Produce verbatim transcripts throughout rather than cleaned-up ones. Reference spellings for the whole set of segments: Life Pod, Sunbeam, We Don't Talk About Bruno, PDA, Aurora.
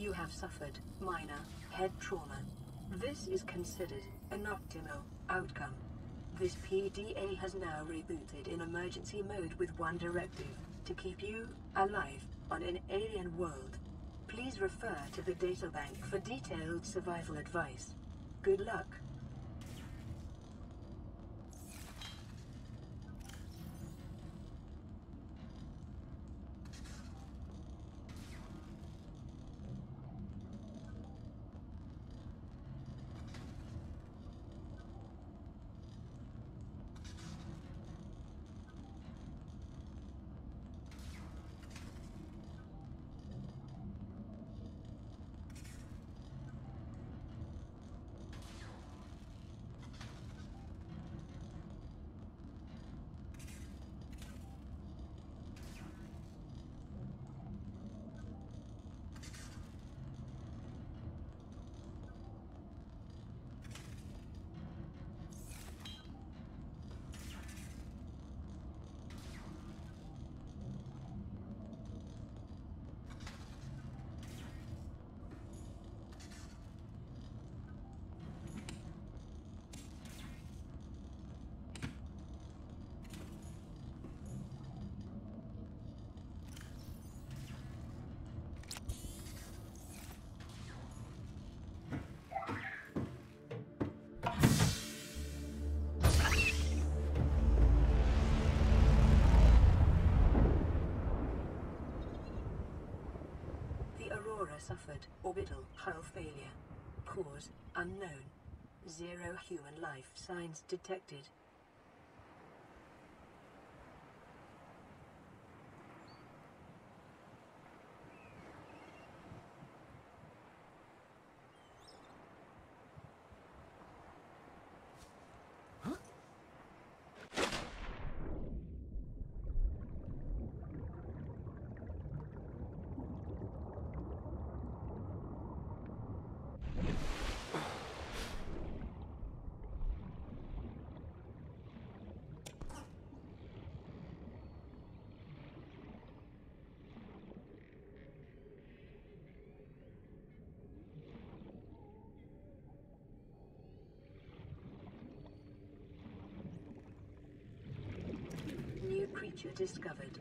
You have suffered minor head trauma. This is considered an optimal outcome. This P D A has now rebooted in emergency mode with one directive, to keep you alive on an alien world. Please refer to the databank for detailed survival advice. Good luck. Suffered orbital hull failure. Cause unknown. Zero human life signs detected. Creature discovered.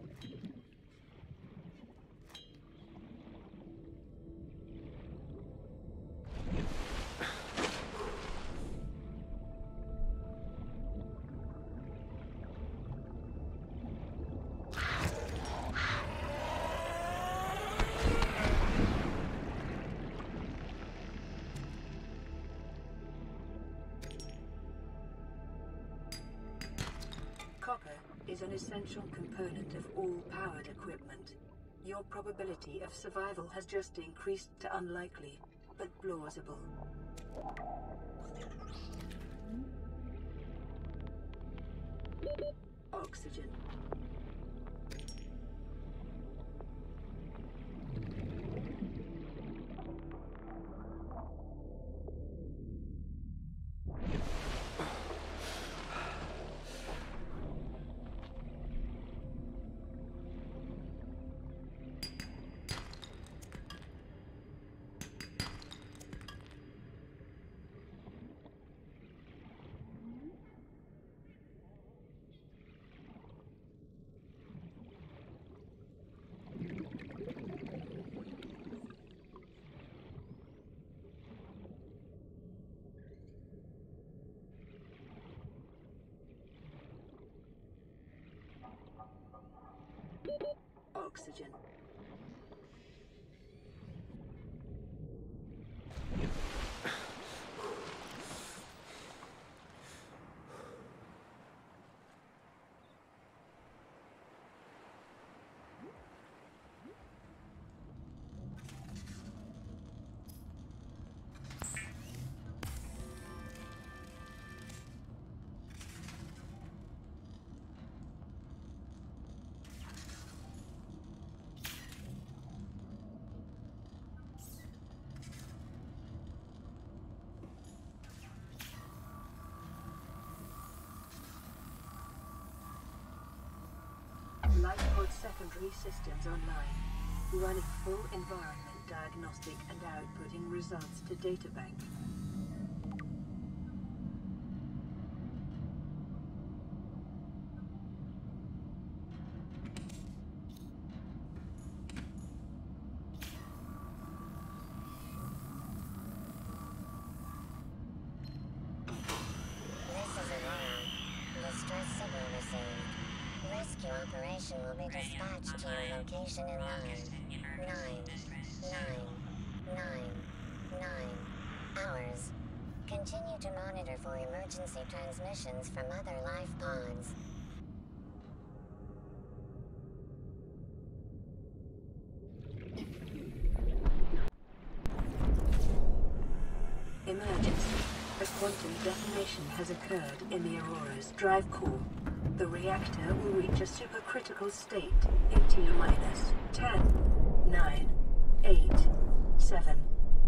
Is an essential component of all powered equipment. Your probability of survival has just increased to unlikely, but plausible. Oxygen. Oxygen. Lifeboat secondary systems online. Run full environment diagnostic and outputting results to databank. This is Aurora. Distress signal received. Rescue operation will be dispatched to your location in nine, nine, nine, nine, nine hours. Continue to monitor for emergency transmissions from other life pods. Emergency. A quantum detonation has occurred in the Aurora's drive core. The reactor will reach a supercritical state in T minus ten, nine, eight, seven,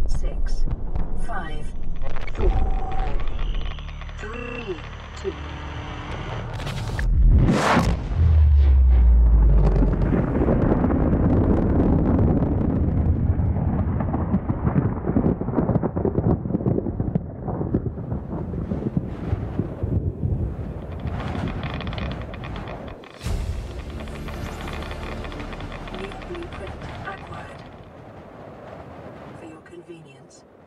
six, five, four, three, two.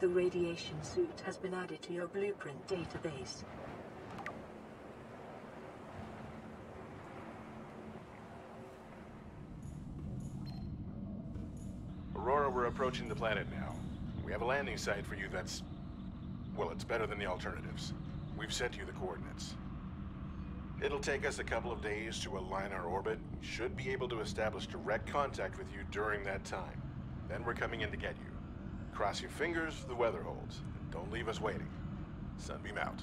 The radiation suit has been added to your blueprint database. Aurora, we're approaching the planet now. We have a landing site for you that's... well, it's better than the alternatives. We've sent you the coordinates. It'll take us a couple of days to align our orbit. We should be able to establish direct contact with you during that time. Then we're coming in to get you. Cross your fingers, the weather holds. Don't leave us waiting. Sunbeam out.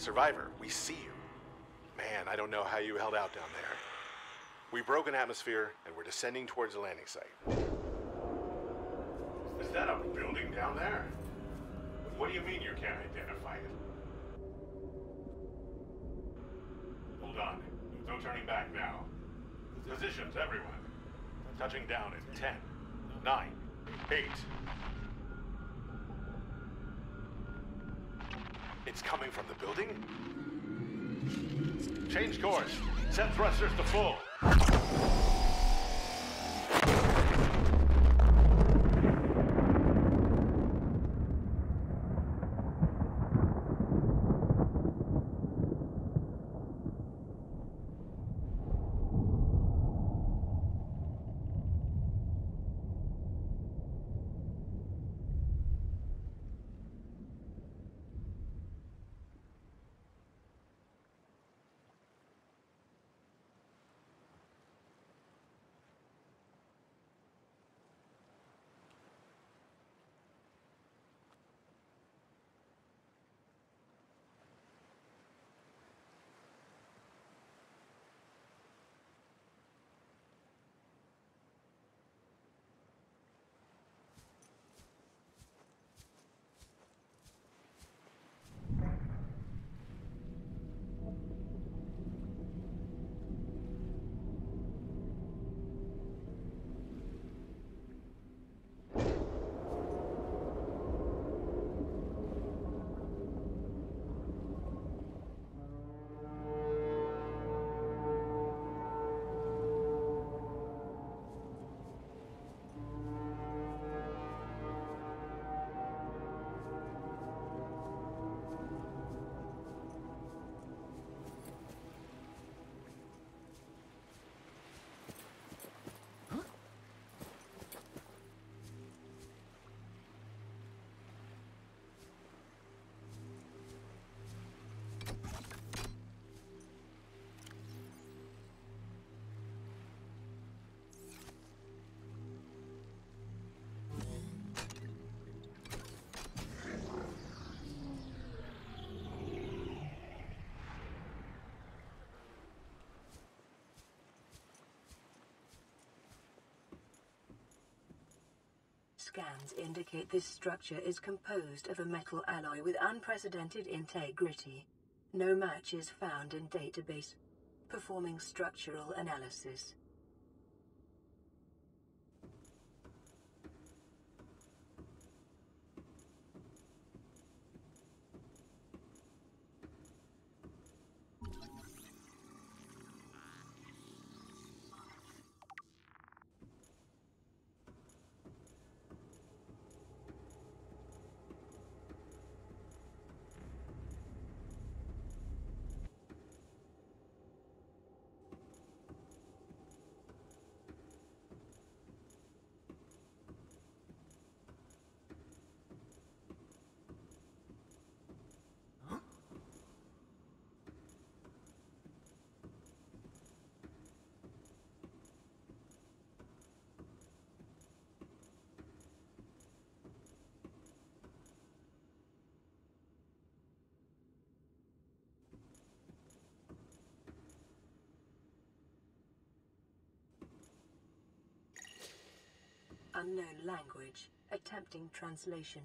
Survivor, we see you. Man, I don't know how you held out down there. We broke an atmosphere, and we're descending towards the landing site. Is that a building down there? What do you mean you can't identify it? Hold on. There's no turning back now. Positions, everyone. Touching down in ten, nine, eight. It's coming from the building? Change course. Set thrusters to full. Scans indicate this structure is composed of a metal alloy with unprecedented integrity. No match is found in database. Performing structural analysis. Unknown language. Attempting translation.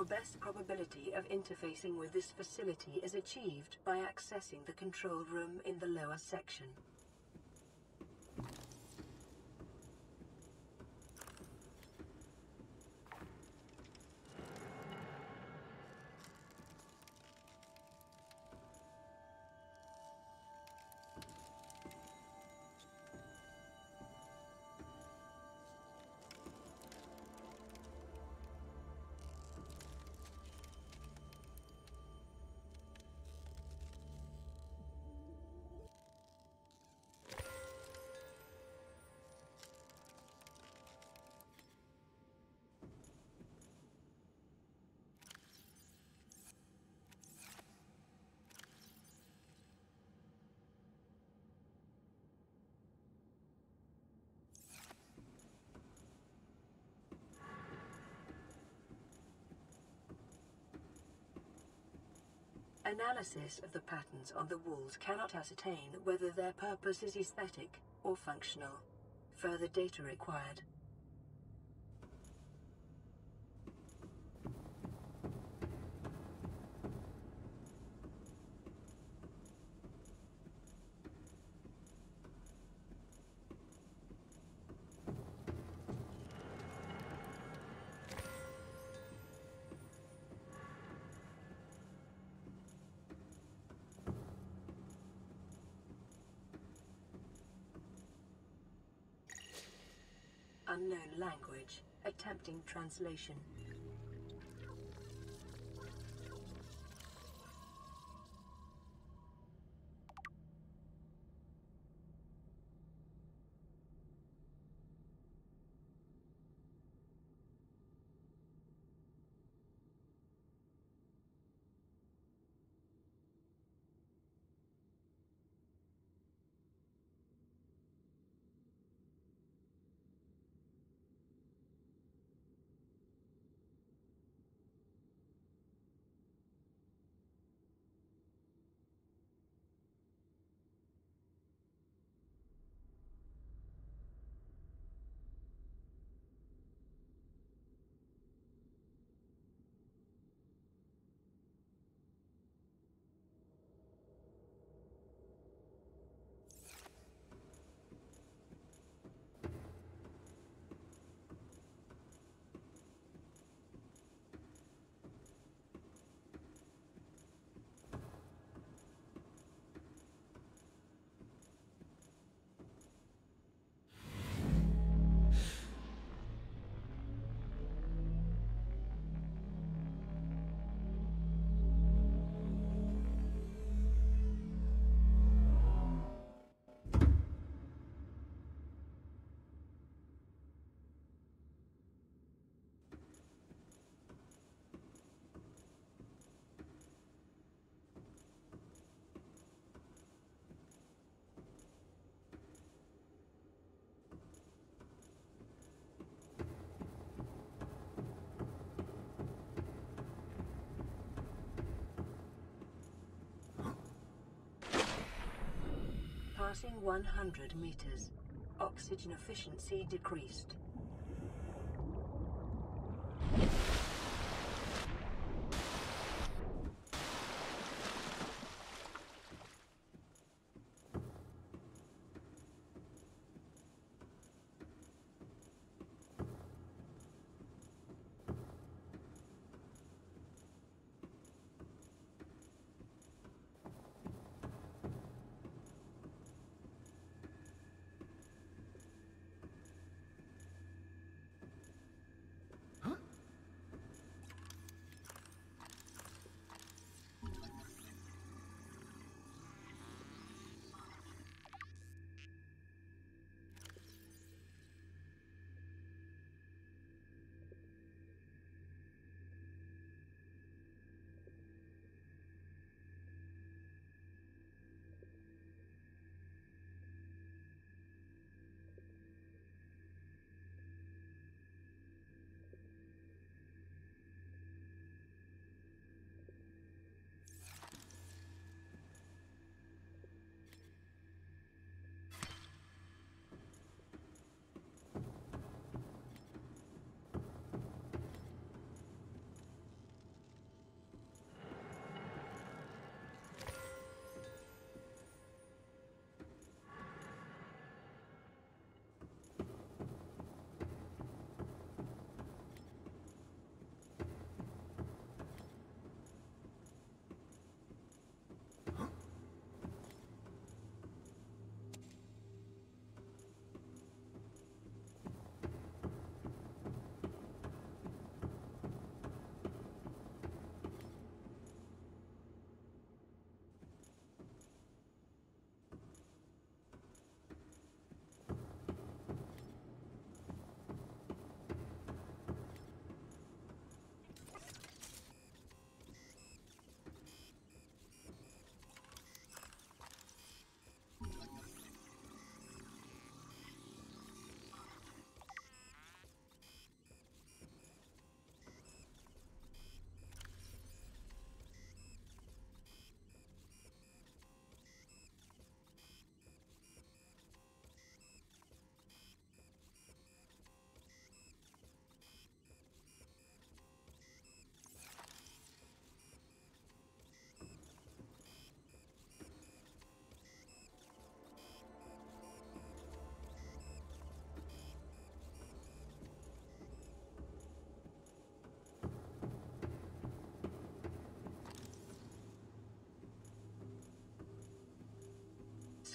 Your best probability of interfacing with this facility is achieved by accessing the control room in the lower section. Analysis of the patterns on the walls cannot ascertain whether their purpose is aesthetic or functional. Further data required. Unknown language, attempting translation. Passing one hundred meters, oxygen efficiency decreased.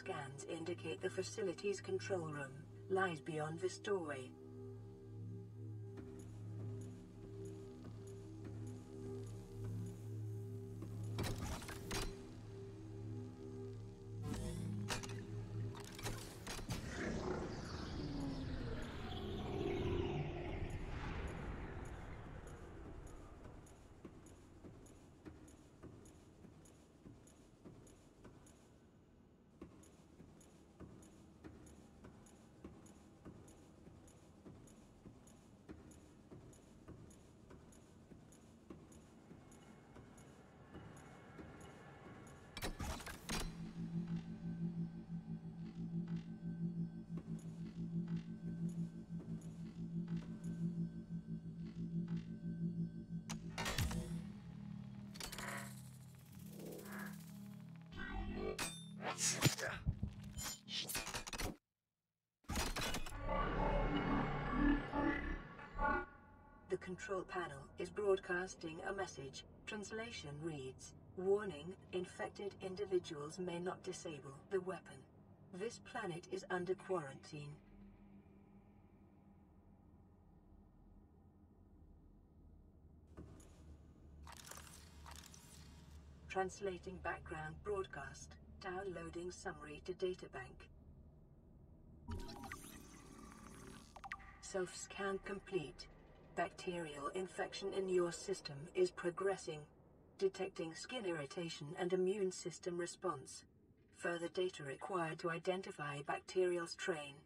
scans indicate the facility's control room lies beyond this doorway. The control panel is broadcasting a message. Translation reads, "Warning, infected individuals may not disable the weapon. This planet is under quarantine." Translating background broadcast. Downloading summary to databank. Self-scan complete. Bacterial infection in your system is progressing. Detecting skin irritation and immune system response. Further data required to identify bacterial strain.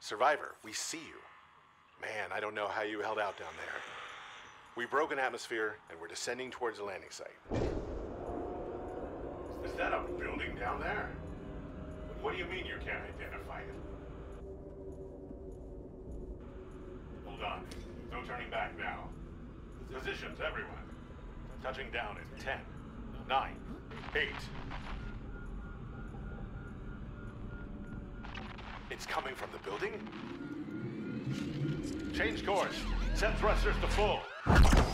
Survivor, we see you. Man, I don't know how you held out down there. We broke an atmosphere, and we're descending towards the landing site. Is that a building down there? What do you mean you can't identify it? Hold on. No turning back now. Positions, everyone. Touching down in ten, nine, eight. It's coming from the building? Change course. Set thrusters to full.